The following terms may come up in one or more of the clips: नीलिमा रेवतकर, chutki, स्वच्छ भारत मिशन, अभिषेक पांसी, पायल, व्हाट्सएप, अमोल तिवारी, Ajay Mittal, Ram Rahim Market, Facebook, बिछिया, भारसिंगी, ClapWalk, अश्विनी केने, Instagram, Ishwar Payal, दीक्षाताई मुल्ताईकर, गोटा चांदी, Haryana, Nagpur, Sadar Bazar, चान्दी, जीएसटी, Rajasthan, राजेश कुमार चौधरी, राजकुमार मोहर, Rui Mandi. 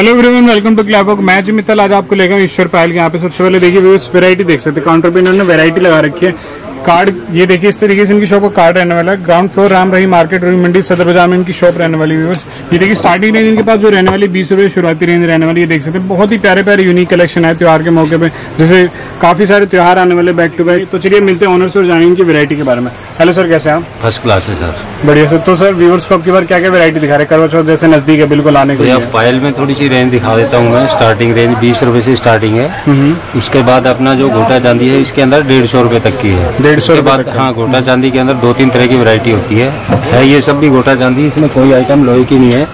Hello everyone, welcome to क्लैपवॉक। मैं अजय मित्तल, आज आपको लेकर ईश्वर पायल के यहाँ पे। सबसे पहले देखिए वैरायटी देख सकते हैं, काउंटर पे इन्होंने वैरायटी लगा रखी है। कार्ड ये देखिए, इस तरीके से इनकी शॉप का कार्ड रहने वाला है। Ground floor Ram Rahim market, रुई मंडी, सदर बाजार में इनकी शॉप रहने वाली। व्यूअर्स ये देखिए स्टार्टिंग रेंज इनके पास जो रहने वाली 20 रुपए शुरुआती रेंज रहने वाली है। देख सकते हैं बहुत ही प्यारे प्यारे यूनिक कलेक्शन है त्योहार के मौके पे, जैसे काफी सारे त्योहार आने वाले बैक टू बैक। तो चलिए मिलते हैं ओनर्स और जानेंगे इनकी वैरायटी के बारे में। हेलो सर, कैसे आप? फर्स्ट क्लास है सर, बढ़िया सर। तो सर व्यूअर्स को आपकी बार क्या क्या वैरायटी दिखा रहे? करवा चौथ जैसे नजदीक है बिल्कुल आने के लिए। पायल में थोड़ी सी रेंज दिखा देता हूँ मैं। स्टार्टिंग रेंज 20 रुपए से स्टार्टिंग है। उसके बाद अपना जो घोटा चांदी है इसके अंदर 150 रुपए तक की है। 150 रुपए। हाँ, गोटा चांदी के अंदर 2-3 तरह की वैरायटी होती है। ये सब भी गोटा चांदी, इसमें कोई आइटम लोहे की नहीं है।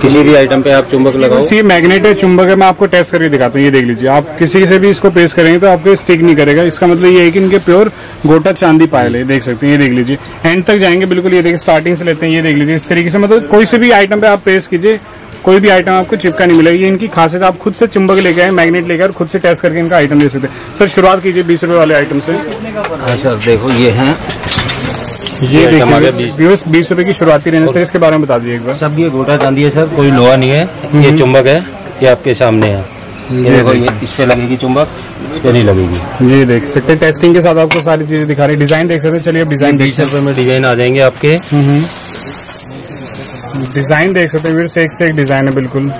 किसी भी आइटम पे आप चुंबक लगाओ, ये मैग्नेट है, चुंबक है। मैं आपको टेस्ट करके दिखाता हूँ, ये देख लीजिए। आप किसी से भी इसको प्रेस करेंगे तो आपको स्टिक नहीं करेगा। इसका मतलब ये है कि इनके प्योर गोटा चांदी पायल है। देख सकते हैं, ये देख लीजिए एंड तक जाएंगे बिल्कुल। ये देखिए स्टार्टिंग से लेते हैं, ये देख लीजिए इस तरीके से। मतलब कोई से भी आइटम पे आप प्रेस कीजिए, कोई भी आइटम आपको चिपका नहीं मिलेगा। ये इनकी खासियत। आप खुद से चुंबक लेके आए, मैग्नेट लेकर और खुद से टेस्ट करके इनका आइटम ले सकते हैं। सर शुरुआत कीजिए 20 रुपए वाले आइटम से। सर देखो ये है, ये देखिए 20 रुपए की शुरुआती रेंज से। इसके बारे में बता दीजिए एक बार। सब ये गोटा चांदी है सर, कोई लोहा नहीं है। ये चुंबक है, ये आपके सामने है। ये देखो, ये इस पे लगेगी चुंबक, इस पे नहीं लगेगी। ये देख सकते हैं टेस्टिंग के साथ आपको सारी चीजें दिखा रही है। डिजाइन देख सकते हैं, चलिए डिजाइन 20 रुपए में डिजाइन आ जाएंगे आपके। डिजाइन देख सकते हैं, एक से एक डिजाइन है बिल्कुल।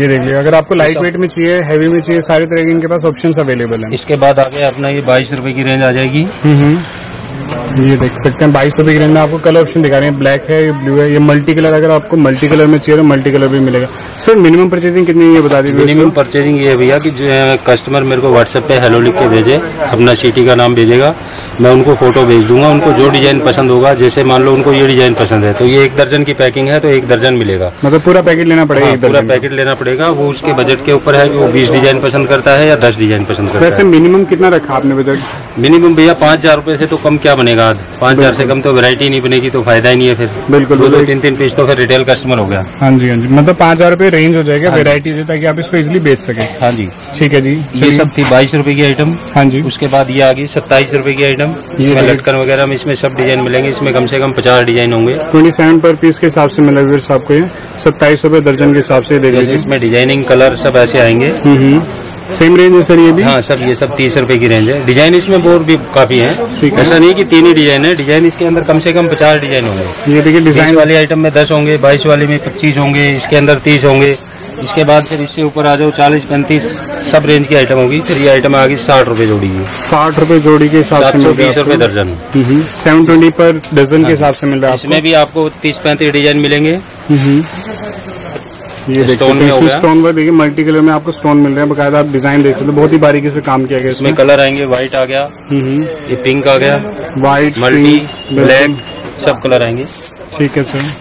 ये देखिए, अगर आपको लाइट वेट में चाहिए, हैवी में चाहिए, सारी तरह के इनके पास ऑप्शंस अवेलेबल हैं। इसके बाद आगे अपना ये 22 रुपए की रेंज आ जाएगी। ये देख सकते हैं 22 रुपए की रेंज में आपको कलर ऑप्शन दिखा रहे हैं। ब्लैक है, ये ब्लू है, ये मल्टी कलर। अगर आपको मल्टी कलर में चाहिए तो मल्टी कलर भी मिलेगा। सर मिनिमम परचेजिंग कितनी है ये बता दीजिए। मिनिमम परचेजिंग ये भैया कि जो कस्टमर मेरे को व्हाट्सएप पे हेलो लिख के भेजे, अपना सिटी का नाम भेजेगा, मैं उनको फोटो भेज दूंगा। उनको जो डिजाइन पसंद होगा, जैसे मान लो उनको ये डिजाइन पसंद है तो ये 1 दर्जन की पैकिंग है तो 1 दर्जन मिलेगा। मतलब पूरा पैकेट लेना पड़ेगा? पूरा पैकेट लेना पड़ेगा। वो उसके बजट के ऊपर है कि वो 20 डिजाइन पसंद करता है या 10 डिजाइन पसंद करता है। वैसे मिनिमम कितना रखा आपने बजट? मिनिमम भैया 5,000 रुपए से तो कम क्या बनेगा? 5,000 से कम तो वैरायटी नहीं बनेगी, तो फायदा ही नहीं है फिर। बिल्कुल, 2-3 पीस तो फिर रिटेल कस्टमर हो गया। हाँ जी, हाँ जी। मतलब 5,000 रुपए रेंज हो जाएगा वैरायटी से, ताकि आप इसको इजीली बेच सके। हाँ जी, ठीक है जी। ये सब थी 22 रुपए की आइटम। हाँ जी। उसके बाद ये आ गई 27 रुपए की आइटम। इसमें लटकन वगैरह में इसमें सब डिजाइन मिलेंगे। इसमें कम से कम 50 डिजाइन होंगे। 27 पर पीस के हिसाब से मिलेगा आपको, ये 27 रुपए दर्जन के हिसाब से देगा। इसमें डिजाइनिंग कलर सब ऐसे आएंगे। सेम रेंज है सर ये भी? हाँ, सब ये सब 30 रुपए की रेंज है। डिजाइन इसमें और भी काफी है, ऐसा नहीं कि 3 ही डिजाइन है। डिजाइन इसके अंदर कम से कम 50 डिजाइन होंगे। ये देखिए डिजाइन वाली आइटम में 10 होंगे, 22 वाले में 25 होंगे, इसके अंदर 30 होंगे। इसके बाद फिर इससे ऊपर आ जाओ 40-35 सब रेंज की आइटम होगी। फिर ये आइटम आ गई 60 रुपए जोड़ी की। 60 रुपए जोड़ी के हिसाब से 720 रुपए दर्जन, 720 पर डजन के हिसाब से मिल रहा है। इसमें भी आपको 30-35 डिजाइन मिलेंगे। ये स्टोन वर्क देखिए, मल्टी कलर में आपको स्टोन मिल रहे हैं। बकायदा आप डिजाइन देख सकते हो, बहुत ही बारीकी से काम किया गया। इसमें कलर आएंगे, व्हाइट आ गया, ये पिंक आ गया, व्हाइट, मल्टी, ब्लैक, सब कलर आएंगे। ठीक है सर।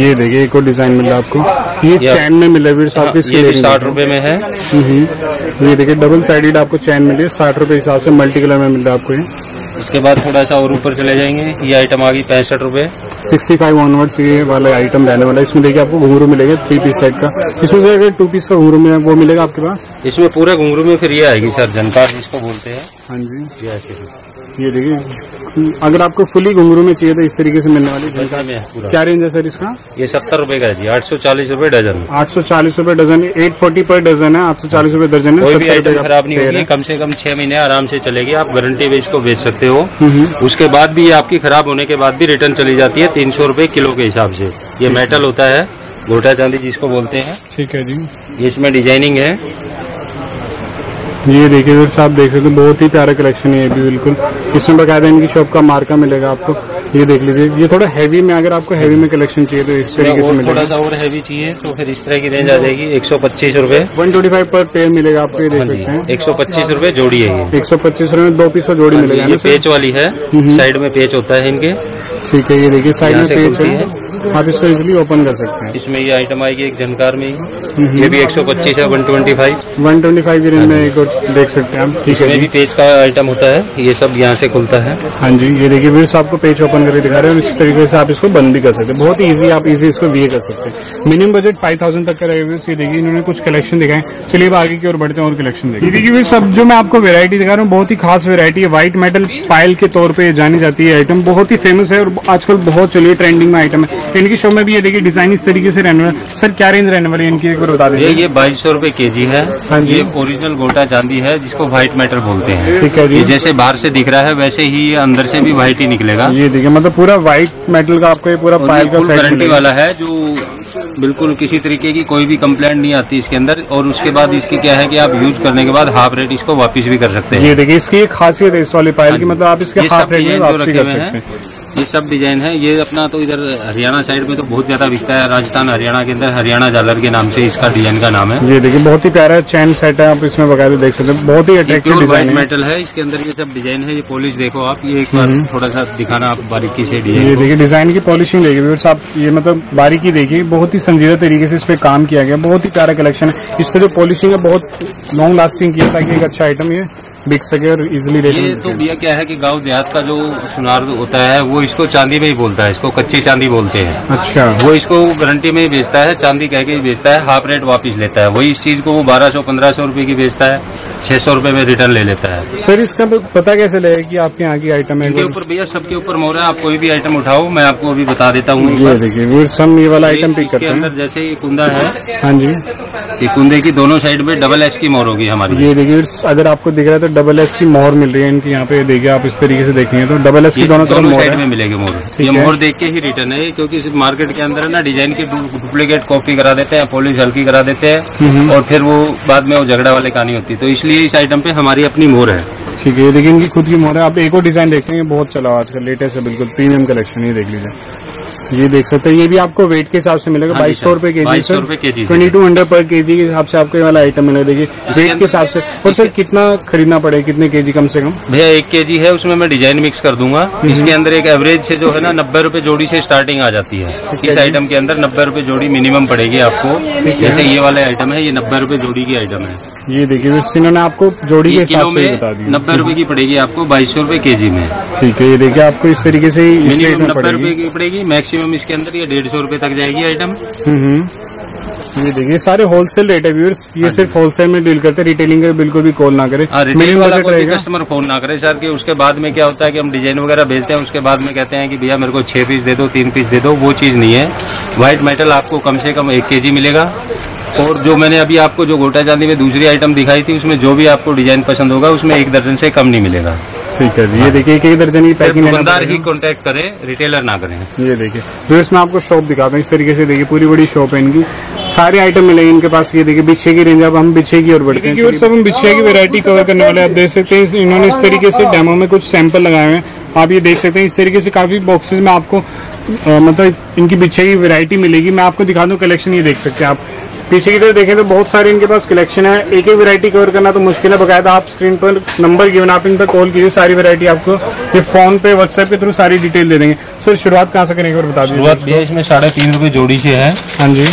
ये देखिए एक और डिजाइन मिल रहा है आपको, ये चैन में मिला है। 60 रुपए में है। ये देखिए डबल साइडेड आपको चैन मिली है, 60 रुपए हिसाब से मल्टी कलर में मिल रहा है आपको। इसके बाद थोड़ा सा और ऊपर चले जाएंगे, ये आइटम आ गई 65 रुपए। 65 ऑनवर्ड्स ये वाला आइटम रहने वाला है। इसमें देखिए आपको घुंघरू मिलेगा 3 पीस सेट का। इसमें से अगर 2 पीस का घुंघरू में वो मिलेगा आपके पास। इसमें पूरा घुंघरू में फिर ये आएगी सर, जनकार जिसको बोलते हैं। हाँ जी, ऐसे। ये देखिए अगर आपको फुली घुंघरू में चाहिए तो इस तरीके से मिलने वाली है। क्या रेंज है सर इसका? ये 70 रुपए का है जी। 840 रुपए डजन। 840 रुपए डजन, 840 पर डजन है। 840 रुपए दर्जन है। कोई भी आइटम खराब नहीं होगी, कम से कम 6 महीने आराम से चलेगी। आप गारंटी पे इसको बेच सकते हो। उसके बाद भी ये आपकी खराब होने के बाद भी रिटर्न चली जाती है 300 रुपए किलो के हिसाब से। ये मेटल होता है, गोटा चांदी जिसको बोलते हैं। ठीक है जी। इसमें डिजाइनिंग है। ये देखिए व्यूअर्स, आप देख सकते हो बहुत ही प्यारा कलेक्शन है ये भी बिल्कुल। इसमें बकायदा इनकी शॉप का मार्का मिलेगा आपको। ये देख लीजिए, ये थोड़ा हैवी में, अगर आपको हैवी में कलेक्शन चाहिए तो इस तरीके से मिलेगा। थोड़ा सा और हैवी चाहिए तो फिर इस तरह की रेंज आ जाएगी। 125 रुपए 125 पर पेयर मिलेगा आपको। ये देख सकते हैं 125 रुपए जोड़ी है। 125 रुपए में 2 पीस का जोड़ी मिलेगा। ये पेच वाली है, साइड में पेच होता है इनके। ठीक है। ये देखिए साइड में पेज है, आप इसको इजीली ओपन कर सकते हैं। इसमें ये आइटम आएगी एक झनकार में ही। ये भी 125 है। 125 की रेंज में एक देख सकते हैं आप। इसमें भी पेज का आइटम होता है। ये सब यहाँ से खुलता है। हाँ जी। ये देखिए व्यूअर्स, आपको पेज ओपन करके दिखा रहे हैं और इस तरीके से आप इसको बंद भी कर सकते हैं। बहुत ईजी, आप इजी इसको वीए कर सकते हैं। मिनिमम बजट 5000 तक का रहेगा। ये देखिए इन्होंने कुछ कलेक्शन दिखाए। चलिए अब आगे की ओर बढ़ते हैं और कलेक्शन देखिए। देखिए व्यूअर्स, सब जो मैं आपको वेरायटी दिखा रहा हूँ बहुत ही खास वेरायटी है। व्हाइट मेटल पायल के तौर पर जानी जाती है आइटम, बहुत ही फेमस है और आजकल बहुत चलिए ट्रेंडिंग में आइटम है। तो इनकी शॉप में भी ये देखिए डिजाइन इस तरीके से रहने वाला। सर क्या रेंज रहने वाली है इनकी, एक बार बता दीजिए। ये 2200 रुपए केजी है। ये ओरिजिनल गोटा चांदी है जिसको व्हाइट मैटर बोलते हैं। ठीक है जी। जैसे बाहर से दिख रहा है वैसे ही अंदर से भी व्हाइट ही निकलेगा। ये देखिए मतलब पूरा व्हाइट मेटल का आपको ये पूरा पायल का गारंटी वाला है, जो बिल्कुल किसी तरीके की कोई भी कंप्लेंट नहीं आती इसके अंदर। और उसके बाद इसकी क्या है कि आप यूज करने के बाद हाफ रेट इसको वापस भी कर सकते हैं। ये देखिए इसकी एक खासियत है इस वाले पायल की, मतलब आप इसके हाफ रेट में वापसी कर सकते हैं। ये सब डिजाइन है। ये अपना तो इधर हरियाणा साइड में तो बहुत ज्यादा बिकता है, राजस्थान हरियाणा के अंदर। हरियाणा जालर के नाम से इसका डिजाइन का नाम है। ये देखिए बहुत ही प्यारा चैन सेट है, आप इसमें बकायदा देख सकते हैं। बहुत ही अट्रैक्टिव डिजाइन मेटल है इसके अंदर, ये सब डिजाइन है। ये पॉलिश देखो आप, ये एक बार थोड़ा सा दिखाना आप बारीकी से डिजाइन। ये देखिए डिजाइन की पॉलिशिंग देखिए आप, ये मतलब बारीकी देखिए, बहुत ही संजीदा तरीके से इस पे काम किया गया। बहुत ही प्यारा कलेक्शन है। इस पे जो पॉलिशिंग है बहुत लॉन्ग लास्टिंग की है, ताकि एक अच्छा आइटम ये बिक सके और इजिली रहे। ये तो भैया क्या है कि गांव देहात का जो सुनार होता है वो इसको चांदी में ही बोलता है, इसको कच्ची चांदी बोलते हैं। अच्छा। वो इसको गारंटी में ही बेचता है, चांदी कह के बेचता है, हाफ रेट वापिस लेता है। वही इस चीज को वो 1200-1500 रुपए की बेचता है, 600 रुपए में रिटर्न ले लेता है। सर इसका पता कैसे लगे कि आपके यहाँ की आइटम है? इनके ऊपर भैया सबके ऊपर मोहर है, आप कोई भी आइटम उठाओ। मैं आपको अभी बता देता हूँ, ये वाला आइटम पिक करते हैं। जैसे ये कुंदा है, हाँ जी, ये कुंदे की दोनों साइड में डबल एस की मोहर होगी हमारी। ये देखिए अगर आपको दिख रहा है तो डबल एस की मोहर मिल रही है इनकी यहाँ पे। देखिए आप इस तरीके से देखेंगे तो डबल एस की दोनों साइड में मिलेगी मोहर। ये मोहर देख के ही रिटर्न है, क्योंकि इस मार्केट के अंदर ना डिजाइन की डुप्लीकेट कॉपी करा देते हैं, पॉलिश हल्की करा देते हैं, और फिर वो बाद में वो झगड़ा वाले कहानी होती है। तो इसलिए इस आइटम पे हमारी अपनी मोहर है। ठीक है, लेकिन इनकी खुद की मोहर है। आप एक और डिजाइन देखते हैं, बहुत चला हुआ आजकल लेटेस्ट है, बिल्कुल प्रीमियम कलेक्शन। ये देख लीजिए, ये देख सकते हैं। ये भी आपको वेट के हिसाब से मिलेगा। 2200 रुपए के जी सर, 2200 पर के जी के हिसाब से आपको ये वाला आइटम मिलेगा। देखिए वेट के हिसाब से। और सर कितना खरीदना पड़ेगा, कितने के जी कम से कम? भैया 1 केजी है, उसमें मैं डिजाइन मिक्स कर दूंगा। इसके अंदर एक एवरेज से जो है ना 90 रुपए जोड़ी से स्टार्टिंग आ जाती है। इस आइटम के अंदर 90 रुपए जोड़ी मिनिमम पड़ेगी आपको। जैसे ये वाला आइटम है, ये 90 रुपए जोड़ी की आइटम है। ये देखिए इन्होंने आपको जोड़ी के हिसाब से बता दिया। 90 रुपए की पड़ेगी आपको 2200 रुपए के जी में। ठीक है, ये देखिए आपको इस तरीके से ही 90 रुपए की पड़ेगी। मैक्सिमम इसके अंदर ये 150 रुपए तक जाएगी आइटम। ये देखिए सारे होलसेल रेट है व्यूअर्स, ये सिर्फ होलसेल में डील करते हैं। रिटेलिंग का बिल्कुल भी कॉल ना करे, रिटेलिंग वाला कस्टमर फोन ना करे सर। कि उसके बाद में क्या होता है कि हम डिजाइन वगैरह भेजते हैं, उसके बाद में कहते हैं कि भैया मेरे को 6 पीस दे दो, 3 पीस दे दो। वो चीज नहीं है। व्हाइट मेटल आपको कम से कम 1 केजी मिलेगा। और जो मैंने अभी आपको जो गोटा चांदी में दूसरी आइटम दिखाई थी, उसमें जो भी आपको डिजाइन पसंद होगा उसमें 1 दर्जन से कम नहीं मिलेगा। ठीक है जी। ये देखिए 1 दर्जन ही पैकिंग है। दुकानदार ही कांटेक्ट करें, रिटेलर ना करें। ये देखिए व्यूअर्स मैं आपको शॉप दिखाता हूँ। इस तरीके से देखिए पूरी बड़ी शॉप है इनकी, सारे आइटम मिलेगी इनके पास। ये देखिए बिछे की रेंज, अब हम बिछे की और बढ़ते हैं। और सब हम बिछे की वैरायटी कवर करने वाले हैं। आप देख सकते हैं इन्होंने इस तरीके से डेमो में कुछ सैंपल लगाए हुए हैं। आप ये देख सकते हैं इस तरीके से काफी बॉक्सेस में आपको मतलब इनकी बिछे की वैरायटी मिलेगी। मैं आपको दिखा दूं कलेक्शन, ये देख सकते हैं आप। पीछे की तरफ देखें तो बहुत सारे इनके पास कलेक्शन है। एक एक वैरायटी कवर करना तो मुश्किल है। बकायदा आप स्क्रीन पर नंबर गिवन, आप इन पर कॉल कीजिए। सारी वैरायटी आपको ये फोन पे व्हाट्सएप के थ्रू सारी डिटेल दे देंगे। सर शुरुआत कहाँ से करेंगे और बता दीजिए। इसमें 3.5 रुपए जोड़ी से है। हाँ जी,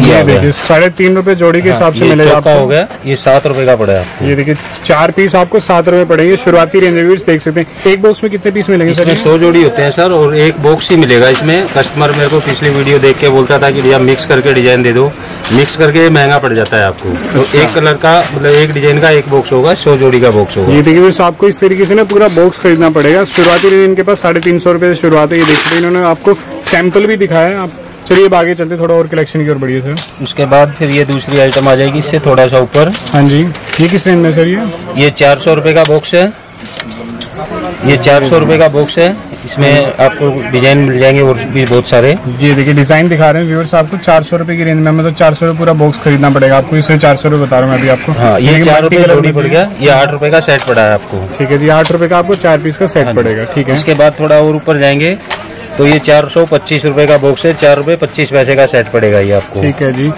ये देखिए 3.5 रुपए जोड़ी के हिसाब से मिलेगा आपका। हो गया ये 7 रुपए का पड़ा है। ये देखिए 4 पीस आपको 7 रुपए पड़ेंगे। शुरुआती रेंज में देख सकते हैं। एक बॉक्स में कितने पीस मिलेंगे सर? 100 जोड़ी होते हैं सर, और एक बॉक्स ही मिलेगा। इसमें कस्टमर मेरे को पिछली वीडियो देख के बोलता था कि भैया मिक्स करके डिजाइन दे दो। मिक्स करके महंगा पड़ जाता है आपको। तो एक कलर का मतलब एक डिजाइन का एक बॉक्स होगा, 100 जोड़ी का बॉक्स होगा। ये देखिए आपको इस तरीके से ना पूरा बॉक्स खरीदना पड़ेगा। शुरुआती रेंज इनके पास 350 रुपए से शुरुआत है। ये देखिए इन्होंने आपको सैंपल भी दिखाया। चलिए अब आगे चलते थोड़ा और कलेक्शन की ओर बढ़िए सर। उसके बाद फिर ये दूसरी आइटम आ जाएगी, इससे थोड़ा सा ऊपर। हाँ जी, ये किस रेंज में सर? ये 400 रुपए का बॉक्स है। ये 400 रुपए का बॉक्स है। इसमें आपको डिजाइन मिल जाएंगे और भी बहुत सारे। ये देखिए डिजाइन दिखा रहे हैं व्यूअर्स आपको 400 रुपए की रेंज में। मतलब 400 रुपए पूरा बॉक्स खरीदना पड़ेगा आपको। इससे 400 रुपए बता रहा हूँ मैं अभी आपको। हाँ, ये 4 रुपए जोड़ी पड़ गया। ये 8 रुपए का सेट पड़ा है आपको। ठीक है जी, 8 रुपए का आपको 4 पीस का सेट पड़ेगा। ठीक है, इसके बाद थोड़ा और ऊपर जाएंगे तो ये 425 रुपए का बॉक्स है। 4 रुपए 25 पैसे का सेट पड़ेगा ये आपको। ठीक है जी,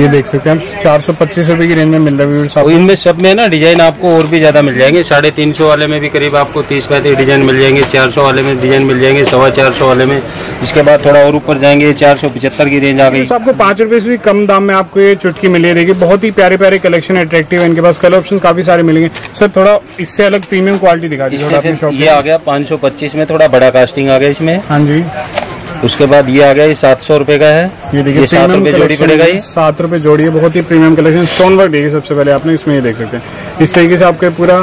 ये देख सकते हैं हम 425 रुपए की रेंज में मिल रहा है। इनमें सब में ना डिजाइन आपको और भी ज्यादा मिल जाएंगे। 350 वाले में भी करीब आपको 30-35 डिजाइन मिल जाएंगे। 400 वाले में डिजाइन मिल जाएंगे, 425 वाले में। इसके बाद थोड़ा और ऊपर जाएंगे, 475 की रेंज आ गई। आपको 5 रुपए से भी कम दाम में आपको ये चुटकी मिलेगी। बहुत ही प्यारे प्यारे कलेक्शन अट्रैक्टिव है इनके पास। कलर ऑप्शन काफी सारे मिलेंगे। सर थोड़ा इससे अलग प्रीमियम क्वालिटी दिखा दीजिए। ये आ गया 525 में, थोड़ा बड़ा कास्टिंग आ गया इसमें। जी, उसके बाद ये आ गया, ये 700 रुपए का है। ये देखिए 7 रुपए जोड़ी पड़ेगा। ये 7 रुपए जोड़ी है। बहुत ही प्रीमियम कलेक्शन। स्टोन वर्क देखिए सबसे पहले आपने, इसमें ये देख सकते हैं। इस तरीके से आपको पूरा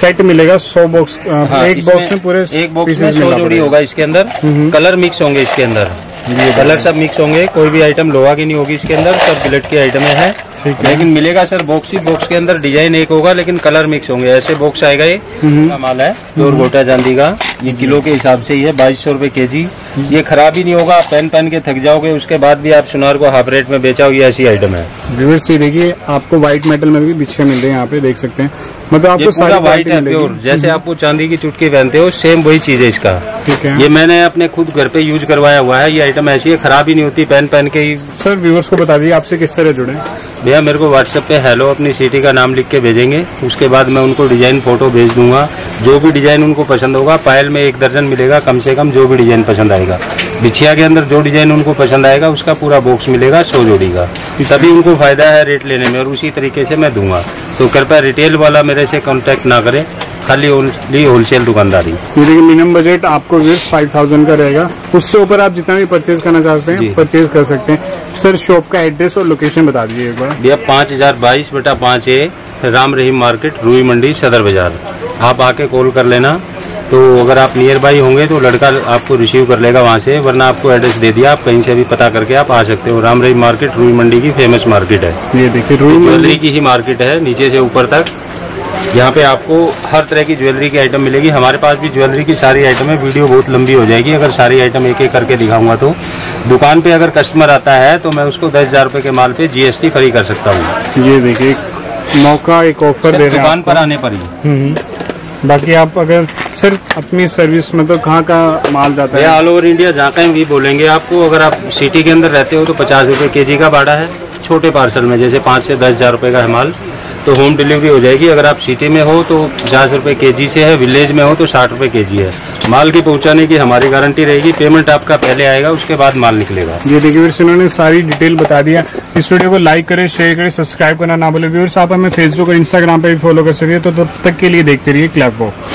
सेट मिलेगा। 100 बॉक्स, एक बॉक्स में 100 जोड़ी होगा इसके अंदर। कलर मिक्स होंगे इसके अंदर। ये कलर सब मिक्स होंगे, कोई भी आइटम लोहा की नहीं होगी इसके अंदर, सब बिलेट की आइटमें हैं। लेकिन मिलेगा सर बॉक्स ही, बॉक्स के अंदर डिजाइन एक होगा लेकिन कलर मिक्स होंगे। ऐसे बॉक्स आएगा, ये माल है प्योर गोटा चांदी का, ये किलो के हिसाब से ही है, 2200 रुपए केजी। ये खराब ही नहीं होगा, आप पहन के थक जाओगे, उसके बाद भी आप सुनार को हाफ रेट में बेचाओ, ये ऐसी आइटम है। व्यूअर्स ये देखिए, आपको व्हाइट मेटल में भी बिछे मिल रहे हैं, यहाँ पे देख सकते हैं, मतलब आपको सारा व्हाइट है प्योर, जैसे आपको चांदी की चुटकी पहनते हो सेम वही चीज है इसका। ठीक है, ये मैंने अपने खुद घर पे यूज करवाया हुआ है, ये आइटम ऐसी है, खराब ही नहीं होती पहन के ही। सर व्यूअर्स को बता दीजिए आपसे किस तरह जुड़े? भैया मेरे को व्हाट्सएप पे हेलो अपनी सिटी का नाम लिख के भेजेंगे, उसके बाद मैं उनको डिजाइन फोटो भेज दूंगा, जो भी डिजाइन उनको पसंद होगा। पायल में 1 दर्जन मिलेगा कम से कम, जो भी डिजाइन पसंद आएगा। बिछिया के अंदर जो डिजाइन उनको पसंद आएगा उसका पूरा बॉक्स मिलेगा 100 जोड़ी का, तभी उनको फायदा है रेट लेने में, और उसी तरीके से मैं दूंगा। तो कृपया रिटेल वाला मेरे से कॉन्टेक्ट ना करे, खाली होलसेल दुकानदारी। मिनिमम बजट आपको 5000 का रहेगा, उससे ऊपर आप जितना भी परचेज करना चाहते हैं परचेज कर सकते हैं। सर शॉप का एड्रेस और लोकेशन बता दीजिए एक बार। भैया 5022/5A, राम रहीम मार्केट, रूई मंडी, सदर बाजार। आप आके कॉल कर लेना, तो अगर आप नियर बाई होंगे तो लड़का आपको रिसीव कर लेगा वहाँ से, वरना आपको एड्रेस दे दिया, आप कहीं से भी पता करके आप आ सकते हो। राम रहीम मार्केट रूई मंडी की फेमस मार्केट है, ये देखिए रूई मंडी की ही मार्केट है नीचे से ऊपर तक। यहाँ पे आपको हर तरह की ज्वेलरी की आइटम मिलेगी, हमारे पास भी ज्वेलरी की सारी आइटम है। वीडियो बहुत लंबी हो जाएगी अगर सारी आइटम एक एक करके दिखाऊंगा तो। दुकान पे अगर कस्टमर आता है तो मैं उसको 10,000 रुपए के माल पे जीएसटी फ्री कर सकता हूँ। ये देखिए मौका, एक ऑफर दे रहे हैं दुकान पर आने पर ही। बाकी आप अगर सर अपनी सर्विस मतलब कहाँ का माल जाता है? ऑल ओवर इंडिया, जहाँ कहीं भी बोलेंगे आपको। अगर आप सिटी के अंदर रहते हो तो 50 रुपए केजी का भाड़ा है छोटे पार्सल में, जैसे 5 से 10,000 रुपए का है माल, तो होम डिलीवरी हो जाएगी। अगर आप सिटी में हो तो 50 रुपए केजी से है, विलेज में हो तो 60 रुपए केजी है। माल की पहुंचाने की हमारी गारंटी रहेगी, पेमेंट आपका पहले आएगा उसके बाद माल निकलेगा। ये देखिए व्यूअर्स, इन्होंने सारी डिटेल बता दिया। इस वीडियो को लाइक करें, शेयर करें, सब्सक्राइब करना ना भूलें। व्यूअर्स आप हमें फेसबुक और इंस्टाग्राम पर भी फॉलो कर सकते हैं। तो तब तक के लिए देखते रहिए क्लैपवॉक।